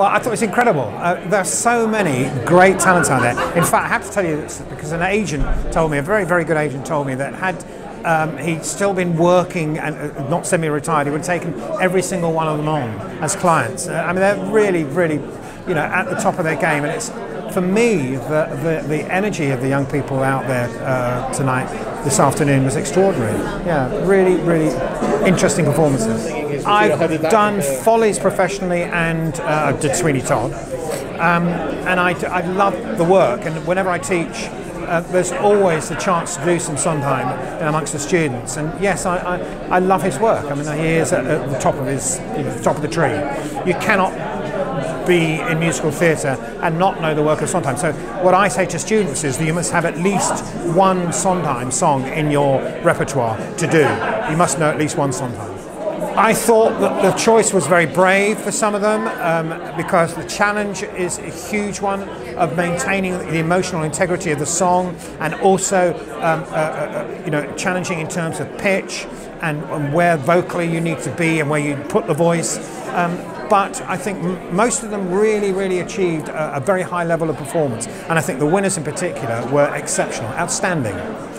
Well, I thought it was incredible. There are so many great talents out there. In fact, I have to tell you this because an agent told me, a very, very good agent told me that had he'd still been working and not semi-retired, he would have taken every single one of them on as clients. I mean, they're really, really, you know, at the top of their game. And it's, for me, the energy of the young people out there tonight, this afternoon, was extraordinary. Yeah, really, really interesting performances. I've done Follies professionally and did Sweeney Todd. And I love the work, and whenever I teach, there's always the chance to do some Sondheim amongst the students, and yes, I love his work. I mean, he is at the top of his, you know, the top of the tree. You cannot be in musical theatre and not know the work of Sondheim. So what I say to students is that you must have at least one Sondheim song in your repertoire to do. You must know at least one Sondheim. I thought that the choice was very brave for some of them because the challenge is a huge one of maintaining the emotional integrity of the song, and also you know, challenging in terms of pitch and where vocally you need to be and where you put the voice. But I think most of them really, really achieved a very high level of performance, and I think the winners in particular were exceptional, outstanding.